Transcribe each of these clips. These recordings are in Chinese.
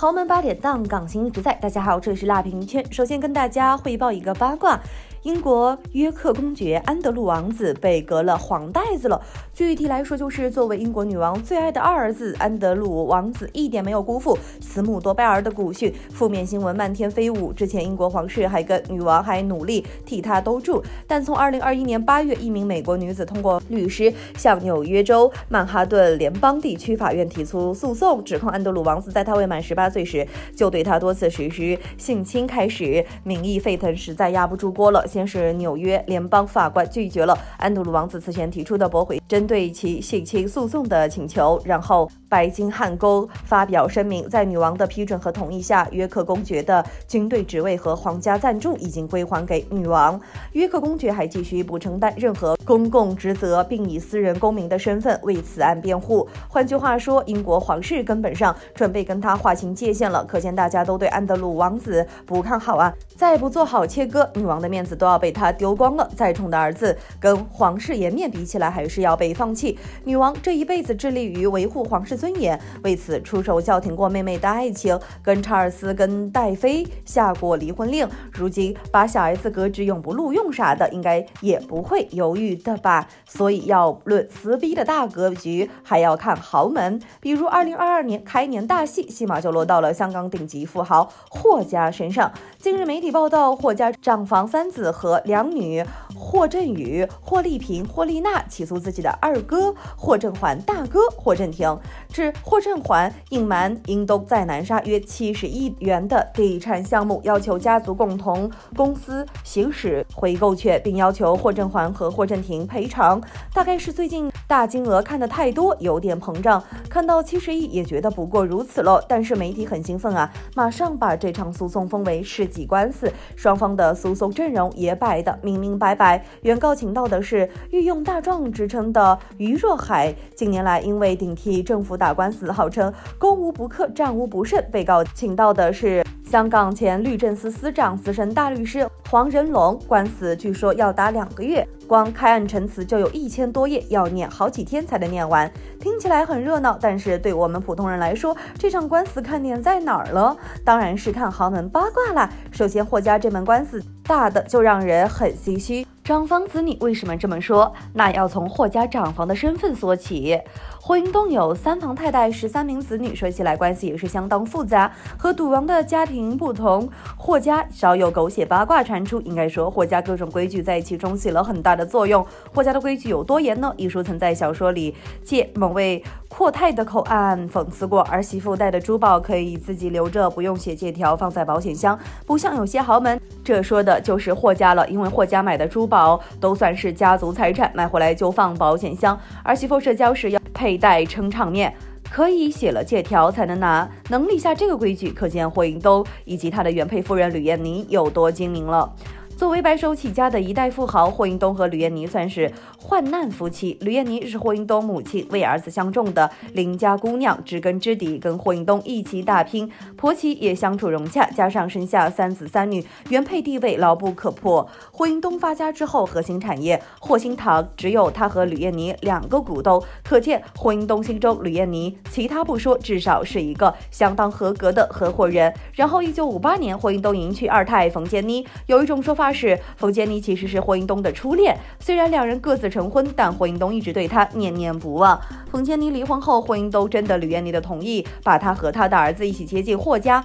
豪门8点档，港星不在。大家好，这里是辣评圈。首先跟大家汇报一个八卦：英国约克公爵安德鲁王子被革了黄带子了。具体来说，就是作为英国女王最爱的二儿子安德鲁王子一点没有辜负慈母多败儿的古训，负面新闻漫天飞舞。之前英国皇室还跟女王还努力替他兜住，但从2021年8月，一名美国女子通过律师向纽约州曼哈顿联邦地区法院提出诉讼，指控安德鲁王子在他未满18岁时就对他多次实施性侵，开始民意沸腾，实在压不住锅了。先是纽约联邦法官拒绝了安德鲁王子此前提出的驳回针对其性侵诉讼的请求，然后白金汉宫发表声明，在女王的批准和同意下，约克公爵的军队职位和皇家赞助已经归还给女王。约克公爵还继续不承担任何公共职责，并以私人公民的身份为此案辩护。换句话说，英国皇室根本上准备跟他划清界限了。可见大家都对安德鲁王子不看好啊！再不做好切割，女王的面子都要被他丢光了。再宠的儿子跟皇室颜面比起来，还是要被放弃。女王这一辈子致力于维护皇室尊严，为此出手叫停过妹妹的爱情，跟查尔斯跟戴妃下过离婚令，如今把小儿子革职永不录用啥的，应该也不会犹豫的吧。所以要论撕逼的大格局，还要看豪门，比如2022年开年大戏，戏码就落到了香港顶级富豪霍家身上。近日媒体报道，霍家长房三子和两女霍振宇、霍丽萍、霍丽娜起诉自己的二哥霍振环、大哥霍振廷，指霍振环隐瞒英东在南沙约70亿元的地产项目，要求家族共同公司行使回购权，并要求霍振环和霍振廷赔偿。大概是最近大金额看得太多，有点膨胀，看到70亿也觉得不过如此了。但是媒体很兴奋啊，马上把这场诉讼封为世纪官司，双方的诉讼阵容也摆得明明白白。原告请到的是御用大状之称的于若海，近年来因为顶替政府打官司，号称攻无不克、战无不胜。被告请到的是香港前律政司司长、资深大律师黄仁龙，官司据说要打2个月，光开案陈词就有1000多页，要念好几天才能念完。听起来很热闹，但是对我们普通人来说，这场官司看点在哪儿了？当然是看豪门八卦啦。首先，霍家这门官司大的就让人很唏嘘。长房子女为什么这么说？那要从霍家长房的身份说起。霍英东有3房太太，13名子女，说起来关系也是相当复杂。和赌王的家庭不同，霍家少有狗血八卦传出，应该说霍家各种规矩在其中起了很大的作用。霍家的规矩有多严呢？一书曾在小说里借某位阔太的口暗讽刺过，儿媳妇带的珠宝可以自己留着，不用写借条，放在保险箱，不像有些豪门，这说的就是霍家了。因为霍家买的珠宝都算是家族财产，买回来就放保险箱，儿媳妇社交时要佩戴撑场面，可以写了借条才能拿，能立下这个规矩，可见霍英东以及他的原配夫人吕燕妮有多精明了。作为白手起家的一代富豪，霍英东和吕燕妮算是患难夫妻。吕燕妮是霍英东母亲为儿子相中的邻家姑娘，知根知底，跟霍英东一起打拼，婆媳也相处融洽，加上生下3子3女，原配地位牢不可破。霍英东发家之后，核心产业霍心堂只有他和吕燕妮2个股东，可见霍英东心中吕燕妮其他不说，至少是一个相当合格的合伙人。然后1958年，霍英东迎娶2太冯坚妮，有一种说法是冯坚妮其实是霍英东的初恋，虽然2人各自成婚，但霍英东一直对她念念不忘。冯坚妮离婚后，霍英东征得吕燕妮的同意，把她和她的儿子一起接进霍家，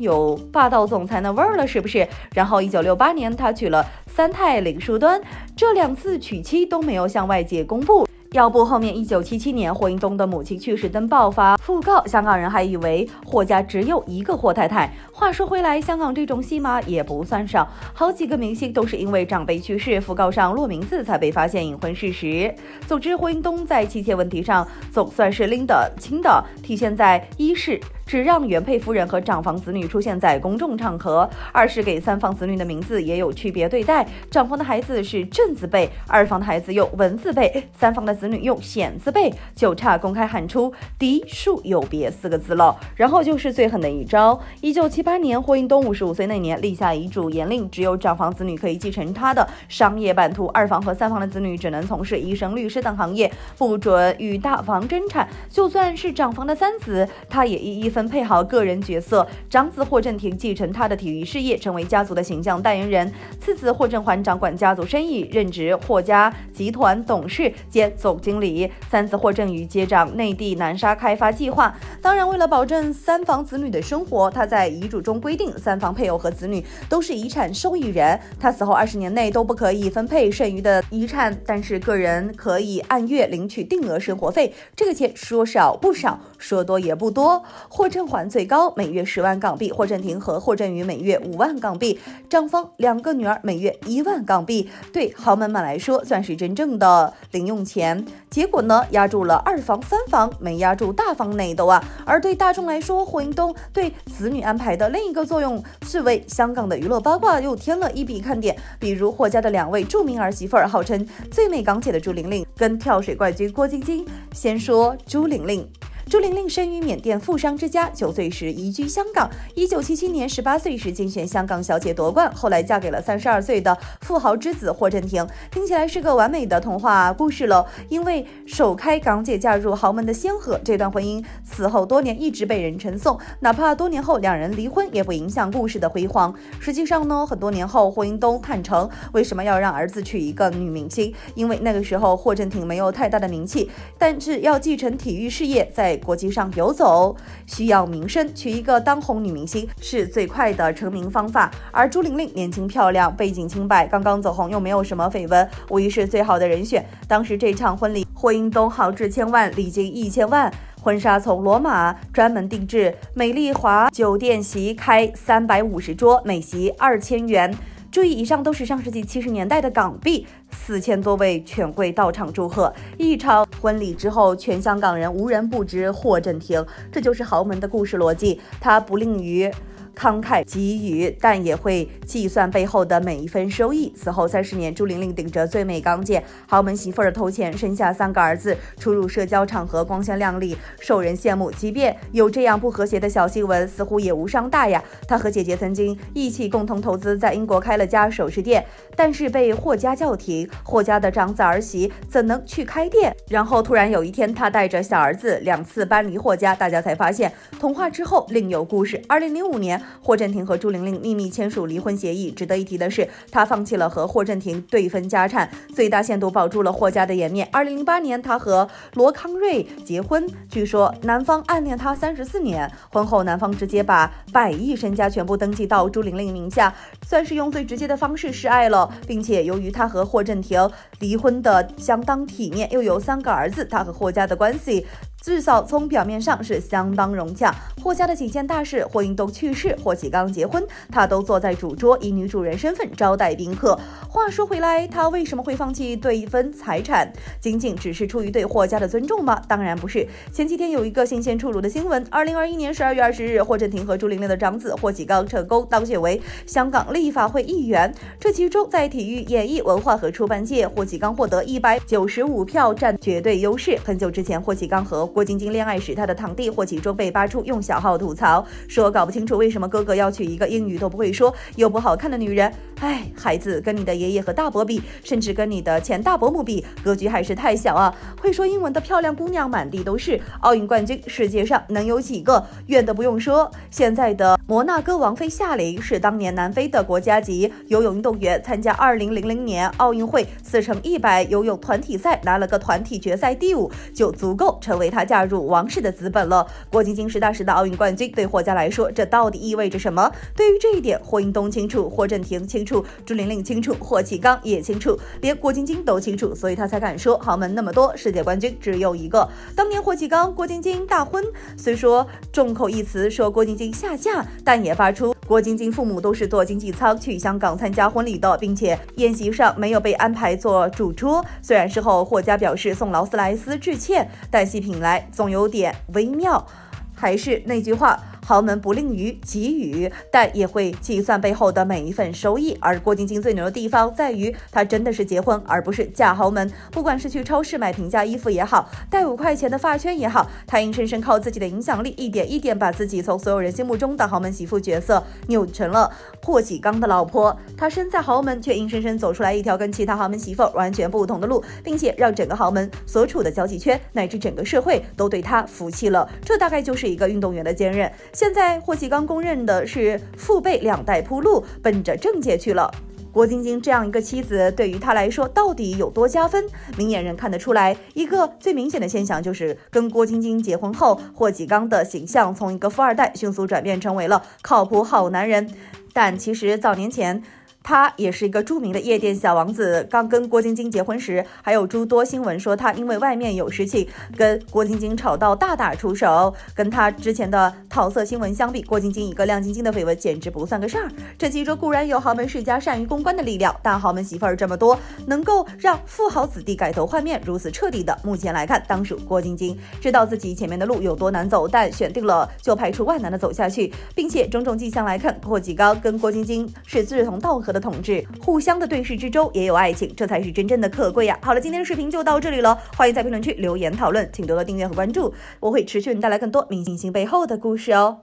有霸道总裁那味儿了，是不是？然后1968年，他娶了3太林淑端，这2次娶妻都没有向外界公布。要不后面1977年霍英东的母亲去世登报发讣告，香港人还以为霍家只有1个霍太太。话说回来，香港这种戏码也不算少，好几个明星都是因为长辈去世、讣告上落名字才被发现隐婚事实。总之，霍英东在妻妾问题上总算是拎得清的，体现在一是只让原配夫人和长房子女出现在公众场合；二是给3房子女的名字也有区别对待，长房的孩子是正字辈，2房的孩子用文字辈，3房的子女用显字辈，就差公开喊出嫡庶有别4个字了。然后就是最狠的一招，1978年霍英东55岁那年立下遗嘱，严令只有长房子女可以继承他的商业版图，2房和3房的子女只能从事医生、律师等行业，不准与大房争产。就算是长房的3子，他也一一分配好个人角色。长子霍震霆继承他的体育事业，成为家族的形象代言人；次子霍震寰掌管家族生意，任职霍家集团董事兼总经理；三子霍震宇接掌内地南沙开发计划。当然，为了保证三房子女的生活，他在遗嘱中规定，三房配偶和子女都是遗产受益人，他死后20年内都不可以分配剩余的遗产，但是个人可以按月领取定额生活费。这个钱说少不少，说多也不多。霍震寰最高，每月10万港币；霍震霆和霍震宇每月5万港币；张芳两个女儿每月1万港币。对豪门们来说，算是真正的零用钱。结果呢，压住了二房、三房，没压住大房内斗啊。而对大众来说，霍英东对子女安排的另一个作用，是为香港的娱乐八卦又添了一笔看点。比如霍家的2位著名儿媳妇，号称最美港姐的朱玲玲跟跳水冠军郭晶晶。先说朱玲玲。朱玲玲生于缅甸富商之家，9岁时移居香港。1977年，18岁时竞选香港小姐夺冠，后来嫁给了32岁的富豪之子霍震霆。听起来是个完美的童话故事喽，因为首开港姐嫁入豪门的先河，这段婚姻此后多年一直被人称颂，哪怕多年后两人离婚，也不影响故事的辉煌。实际上呢，很多年后霍英东坦诚为什么要让儿子娶一个女明星，因为那个时候霍震霆没有太大的名气，但是要继承体育事业，在国际上游走需要名声，娶一个当红女明星是最快的成名方法。而朱玲玲年轻漂亮，背景清白，刚刚走红，又没有什么绯闻，无疑是最好的人选。当时这场婚礼，霍英东豪掷1000万，礼金1000万。婚纱从罗马专门定制，美丽华酒店席开350桌，每席2000元。注意，以上都是上世纪70年代的港币。4000多位权贵到场祝贺。一场婚礼之后，全香港人无人不知霍震霆，这就是豪门的故事逻辑。他不吝于慷慨给予，但也会计算背后的每一分收益。此后30年，朱玲玲顶着最美港姐、豪门媳妇的头衔，生下3个儿子，出入社交场合光鲜亮丽，受人羡慕。即便有这样不和谐的小新闻，似乎也无伤大雅。她和姐姐曾经一起共同投资，在英国开了家首饰店，但是被霍家叫停。霍家的长子儿媳怎能去开店？然后突然有一天，她带着小儿子2次搬离霍家，大家才发现童话之后另有故事。2005年。霍震霆和朱玲玲秘密签署离婚协议。值得一提的是，她放弃了和霍震霆对分家产，最大限度保住了霍家的颜面。2008年，她和罗康瑞结婚，据说男方暗恋她34年。婚后，男方直接把100亿身家全部登记到朱玲玲名下，算是用最直接的方式示爱了。并且，由于她和霍震霆离婚的相当体面，又有3个儿子，她和霍家的关系，至少从表面上是相当融洽。霍家的几件大事，霍英东去世，霍启刚结婚，他都坐在主桌，以女主人身份招待宾客。话说回来，他为什么会放弃对分财产？仅仅只是出于对霍家的尊重吗？当然不是。前几天有一个新鲜出炉的新闻，2021年12月20日，霍震霆和朱玲玲的长子霍启刚成功当选为香港立法会议员。这其中，在体育、演艺、文化和出版界，霍启刚获得195票，占绝对优势。很久之前，霍启刚和郭晶晶恋爱时，他的堂弟霍启忠被扒出用小号吐槽，说搞不清楚为什么哥哥要娶一个英语都不会说又不好看的女人。哎，孩子，跟你的爷爷和大伯比，甚至跟你的前大伯母比，格局还是太小啊！会说英文的漂亮姑娘满地都是，奥运冠军世界上能有几个？远的不用说，现在的摩纳哥王妃夏琳是当年南非的国家级游泳运动员，参加2000年奥运会4×100游泳团体赛拿了个团体决赛第5，就足够成为他嫁入王室的资本了。郭晶晶时的奥运冠军，对霍家来说，这到底意味着什么？对于这一点，霍英东清楚，霍震霆清楚，朱玲玲清楚，霍启刚也清楚，连郭晶晶都清楚，所以他才敢说豪门那么多，世界冠军只有1个。当年霍启刚、郭晶晶大婚，虽说众口一词说郭晶晶下嫁，但也扒出郭晶晶父母都是坐经济舱去香港参加婚礼的，并且宴席上没有被安排做主桌。虽然事后霍家表示送劳斯莱斯致歉，但细品来总有点微妙。还是那句话，豪门不吝于给予，但也会计算背后的每一份收益。而郭晶晶最牛的地方在于，她真的是结婚，而不是嫁豪门。不管是去超市买平价衣服也好，戴5块钱的发圈也好，她硬生生靠自己的影响力，一点一点把自己从所有人心目中的豪门媳妇角色扭成了霍启刚的老婆。她身在豪门，却硬生生走出来一条跟其他豪门媳妇完全不同的路，并且让整个豪门所处的交际圈乃至整个社会都对她服气了。这大概就是一个运动员的坚韧。现在霍启刚公认的是父辈2代铺路，奔着政界去了。郭晶晶这样一个妻子，对于她来说到底有多加分？明眼人看得出来，一个最明显的现象就是，跟郭晶晶结婚后，霍启刚的形象从一个富二代迅速转变成为了靠谱好男人。但其实早年前，他也是一个著名的夜店小王子。刚跟郭晶晶结婚时，还有诸多新闻说他因为外面有事情跟郭晶晶吵到大打出手。跟他之前的桃色新闻相比，郭晶晶一个亮晶晶的绯闻简直不算个事儿。这其中固然有豪门世家善于公关的力量，但豪门媳妇儿这么多，能够让富豪子弟改头换面如此彻底的，目前来看当属郭晶晶。知道自己前面的路有多难走，但选定了就排除万难的走下去，并且种种迹象来看，霍启刚跟郭晶晶是志同道合的同志，互相的对视之中也有爱情，这才是真正的可贵呀。好了，今天的视频就到这里了，欢迎在评论区留言讨论，请多多订阅和关注，我会持续带来更多明星背后的故事哦。